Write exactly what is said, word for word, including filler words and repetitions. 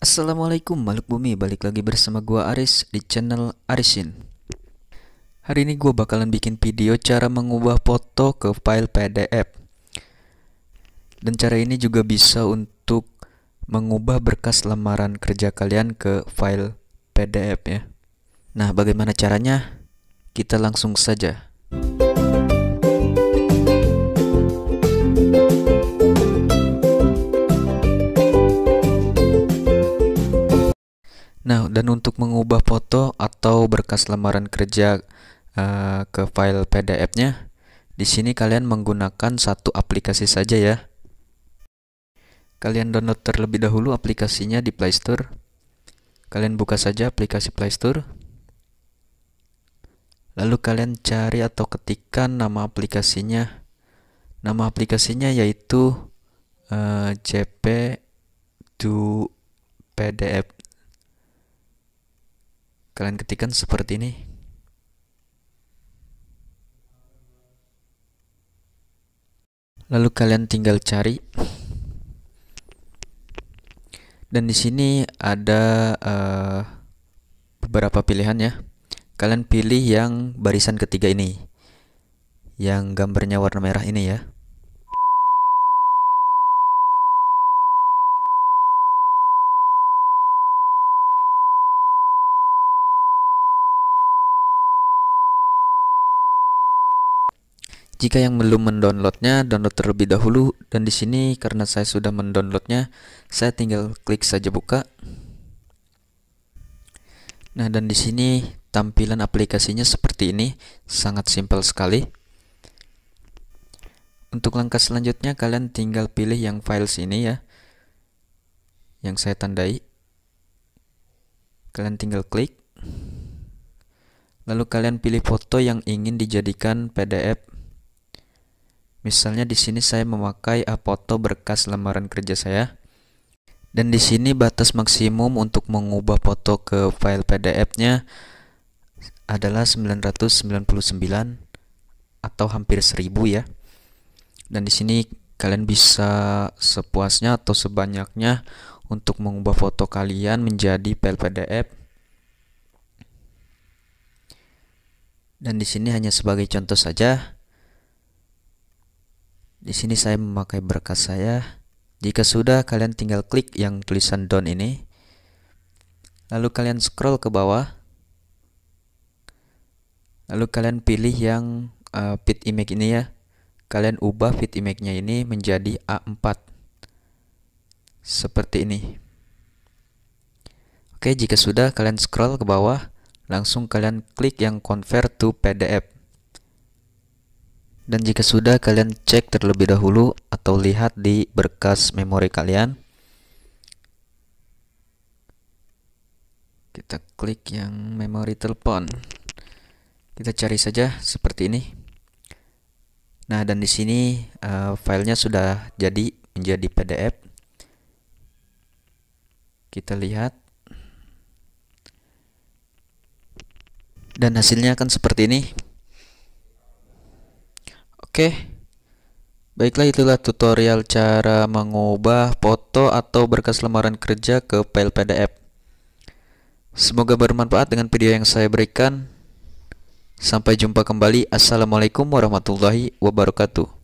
Assalamualaikum makhluk bumi, balik lagi bersama gua Aris di channel Arisin. Hari ini gua bakalan bikin video cara mengubah foto ke file P D F. Dan cara ini juga bisa untuk mengubah berkas lamaran kerja kalian ke file P D F ya. Nah, bagaimana caranya? Kita langsung saja. Nah, dan untuk mengubah foto atau berkas lamaran kerja uh, ke file P D F-nya, di sini kalian menggunakan satu aplikasi saja ya. Kalian download terlebih dahulu aplikasinya di Play Store. Kalian buka saja aplikasi Play Store. Lalu kalian cari atau ketikkan nama aplikasinya. Nama aplikasinya yaitu uh, C P two P D F. Kalian ketikkan seperti ini. Lalu kalian tinggal cari. Dan di sini ada uh, beberapa pilihan ya. Kalian pilih yang barisan ketiga ini. Yang gambarnya warna merah ini ya. Jika yang belum mendownloadnya, download terlebih dahulu. Dan di sini karena saya sudah mendownloadnya, saya tinggal klik saja buka. Nah, dan di sini tampilan aplikasinya seperti ini, sangat simpel sekali. Untuk langkah selanjutnya, kalian tinggal pilih yang files ini ya, yang saya tandai. Kalian tinggal klik. Lalu kalian pilih foto yang ingin dijadikan P D F. Misalnya di sini saya memakai foto berkas lamaran kerja saya. Dan di sini batas maksimum untuk mengubah foto ke file P D F-nya adalah sembilan ratus sembilan puluh sembilan atau hampir seribu ya. Dan di sini kalian bisa sepuasnya atau sebanyaknya untuk mengubah foto kalian menjadi file P D F. Dan di sini hanya sebagai contoh saja. Di sini saya memakai berkas saya. Jika sudah, kalian tinggal klik yang tulisan down ini. Lalu kalian scroll ke bawah. Lalu kalian pilih yang uh, fit image ini ya. Kalian ubah fit image-nya ini menjadi A empat. Seperti ini. Oke, jika sudah, kalian scroll ke bawah. Langsung kalian klik yang convert to P D F. Dan jika sudah, kalian cek terlebih dahulu atau lihat di berkas memori kalian. Kita klik yang memori telepon. Kita cari saja seperti ini. Nah, dan di sini uh, filenya sudah jadi menjadi P D F. Kita lihat. Dan hasilnya akan seperti ini. Oke, baiklah, itulah tutorial cara mengubah foto atau berkas lamaran kerja ke file P D F. Semoga bermanfaat dengan video yang saya berikan. Sampai jumpa kembali. Assalamualaikum warahmatullahi wabarakatuh.